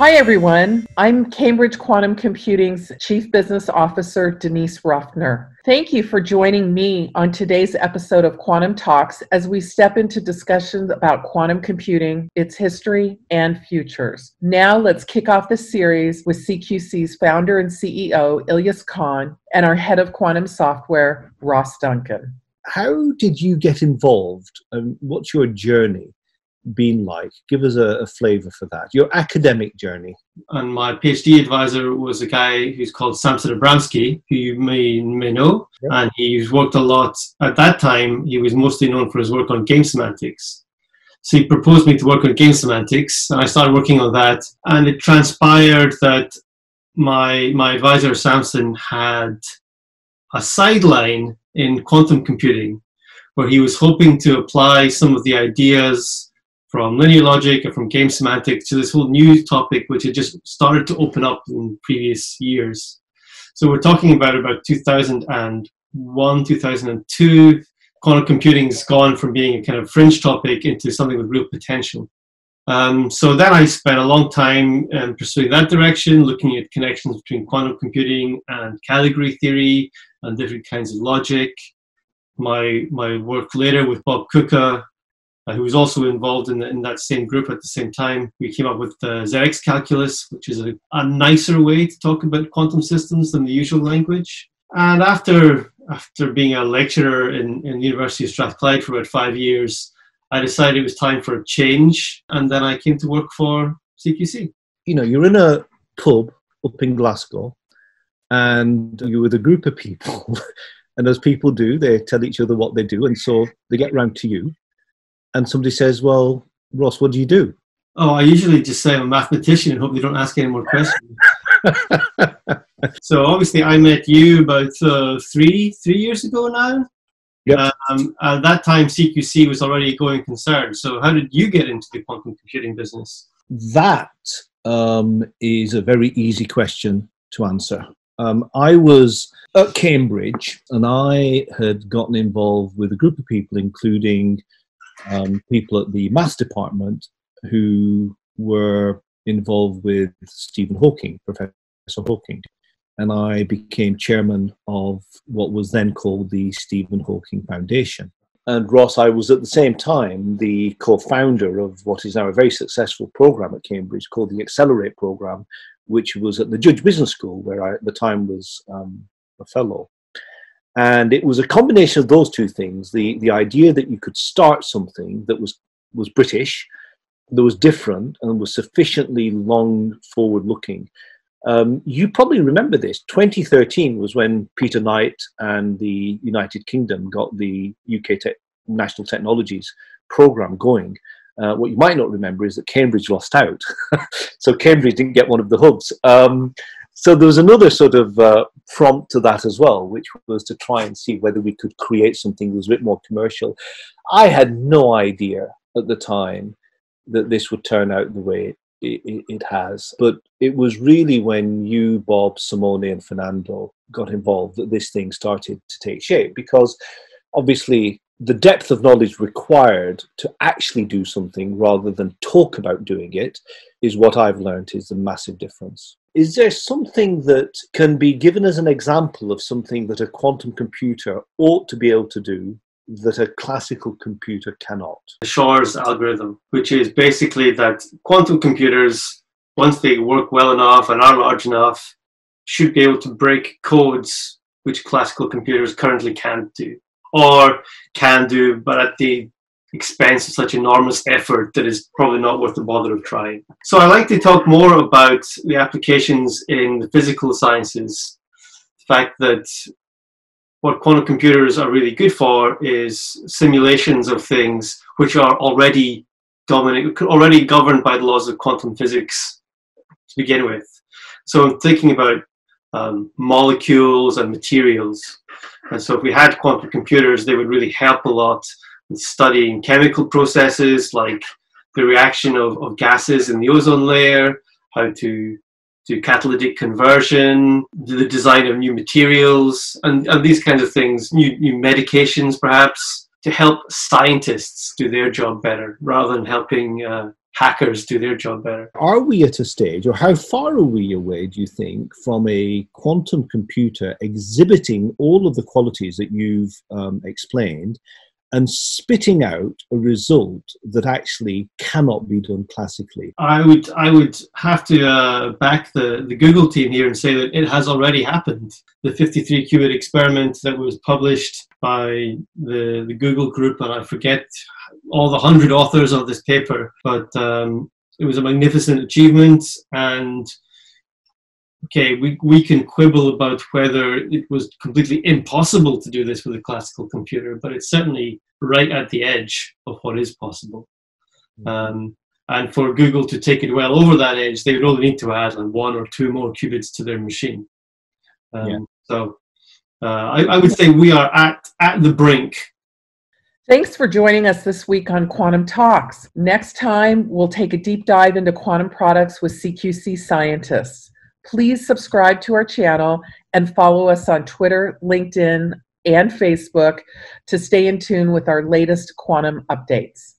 Hi, everyone. I'm Cambridge Quantum Computing's Chief Business Officer, Denise Ruffner. Thank you for joining me on today's episode of Quantum Talks as we step into discussions about quantum computing, its history, and futures. Now let's kick off this series with CQC's founder and CEO, Ilyas Khan, and our head of quantum software, Ross Duncan. How did you get involved and what's your journey been like? Give us a flavor for that, your academic journey. And my PhD advisor was a guy who's called Samson Abramsky, who you may know. Yep. And he's worked a lot. At that time, he was mostly known for his work on game semantics. So he proposed me to work on game semantics, and I started working on that. And it transpired that my advisor, Samson, had a sideline in quantum computing, where he was hoping to apply some of the ideas from linear logic and from game semantics to this whole new topic, which had just started to open up in previous years. So we're talking about 2001, 2002. Quantum computing's gone from being a kind of fringe topic into something with real potential. So then I spent a long time pursuing that direction, looking at connections between quantum computing and category theory and different kinds of logic. My work later with Bob Coecke, who was also involved in that same group at the same time. We came up with the ZX calculus, which is a nicer way to talk about quantum systems than the usual language. And after being a lecturer in the University of Strathclyde for about 5 years, I decided it was time for a change, and then I came to work for CQC. You know, you're in a pub up in Glasgow, and you're with a group of people, and as people do, they tell each other what they do, and so they get round to you. And somebody says, well, Ross, what do you do? Oh, I usually just say I'm a mathematician and hope they don't ask any more questions. So obviously I met you about three years ago now. Yep. At that time, CQC was already a going concern. So how did you get into the quantum computing business? That is a very easy question to answer. I was at Cambridge and I had gotten involved with a group of people, including people at the maths department who were involved with Stephen Hawking, Professor Hawking. And I became chairman of what was then called the Stephen Hawking Foundation. And Ross, I was at the same time the co-founder of what is now a very successful program at Cambridge called the Accelerate Program, which was at the Judge Business School, where I at the time was a fellow. And it was a combination of those two things, the idea that you could start something that was British, that was different, and was sufficiently long forward-looking. You probably remember this. 2013 was when Peter Knight and the United Kingdom got the UK National Technologies Programme going. What you might not remember is that Cambridge lost out. So Cambridge didn't get one of the hubs. So there was another sort of prompt to that as well, which was to try and see whether we could create something that was a bit more commercial. I had no idea at the time that this would turn out the way it has. But it was really when you, Bob, Simone and Fernando got involved that this thing started to take shape, because obviously the depth of knowledge required to actually do something rather than talk about doing it is what I've learned is the massive difference. Is there something that can be given as an example of something that a quantum computer ought to be able to do that a classical computer cannot? Shor's algorithm, which is basically that quantum computers, once they work well enough and are large enough, should be able to break codes which classical computers currently can't do, or can do, but at the expense of such enormous effort that is probably not worth the bother of trying. So I like to talk more about the applications in the physical sciences. The fact that what quantum computers are really good for is simulations of things which are already dominant, already governed by the laws of quantum physics to begin with. So I'm thinking about molecules and materials. And so if we had quantum computers, they would really help a lot studying chemical processes like the reaction of gases in the ozone layer, how to do catalytic conversion, the design of new materials, and these kinds of things, new medications perhaps, to help scientists do their job better rather than helping hackers do their job better. Are we at a stage, or how far are we away, do you think, from a quantum computer exhibiting all of the qualities that you've explained and spitting out a result that actually cannot be done classically? I would have to back the Google team here and say that it has already happened. The 53-qubit experiment that was published by the Google group, and I forget all the 100 authors of this paper, but it was a magnificent achievement. And okay, we can quibble about whether it was completely impossible to do this with a classical computer, but it's certainly right at the edge of what is possible. And for Google to take it well over that edge, they would only need to add like 1 or 2 more qubits to their machine. So I would say we are at the brink. Thanks for joining us this week on Quantum Talks. Next time, we'll take a deep dive into quantum products with CQC scientists. Please subscribe to our channel and follow us on Twitter, LinkedIn, and Facebook to stay in tune with our latest quantum updates.